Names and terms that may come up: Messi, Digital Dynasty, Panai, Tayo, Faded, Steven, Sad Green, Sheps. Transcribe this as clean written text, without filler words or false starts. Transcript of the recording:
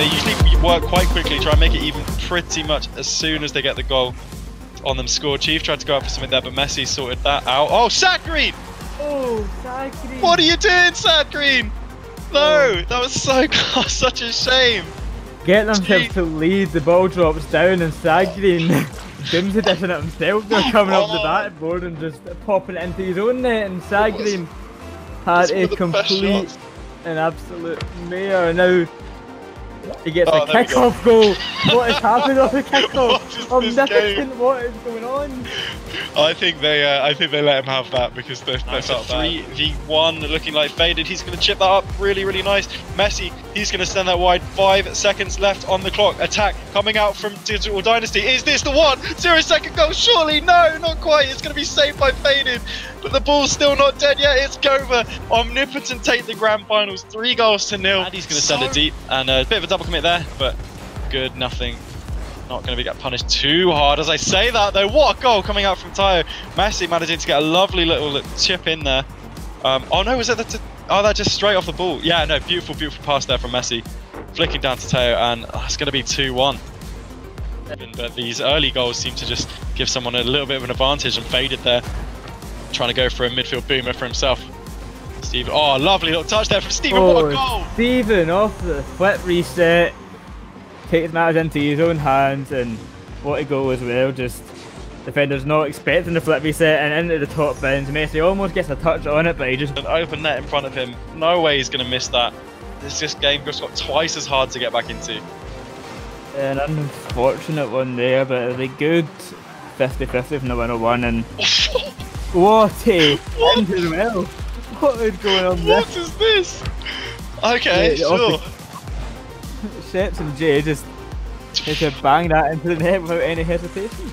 They usually work quite quickly, try and make it even pretty much as soon as they get the goal on them scored. Chief tried to go out for something there, but Messi sorted that out. Oh, Sad Green! Oh, Sad Green! What are you doing, Sad Green? No, oh. That was so close, such a shame. Getting himself to lead, the ball drops down and Sad Green dooms it himself. They're coming up the backboard and just popping it into his own net, and Sad Green had a complete and absolute mare. Now he gets a kick-off goal. What is happening on the kick-off? Omniscient, what is going on? I think they let him have that because they're not bad. 3v1 looking like Faded. He's going to chip that up really, really nice. Messi, he's going to send that wide. 5 seconds left on the clock. Attack coming out from Digital Dynasty. Is this the one? 0 second goal, surely? No, not quite. It's going to be saved by Faded. But the ball's still not dead yet. It's Gova. Omnipotent take the grand finals. 3-0. And he's going to send it deep. And a bit of a double commit there, but good, nothing. Not going to get punished too hard. As I say that though, what a goal coming out from Tayo. Messi managing to get a lovely little chip in there. Oh no, was that that just straight off the ball? Yeah, no, beautiful, beautiful pass there from Messi. Flicking down to Tayo, and it's going to be 2-1. But these early goals seem to just give someone a little bit of an advantage, and Faded there, trying to go for a midfield boomer for himself. Steven, oh, lovely little touch there from Steven, what a goal! Steven off the flip reset. Takes matters into his own hands, and what a goal as well. Just defenders not expecting the flip reset and into the top bins. Messi almost gets a touch on it, but he just... An open net in front of him. No way he's going to miss that. It's just game just got twice as hard to get back into. An unfortunate one there, but a good 50-50 from the 101. And what a end as well. What is going on there? What is this? Okay, yeah, sure. Sheps and Jay just hit a bang that into the net without any hesitation.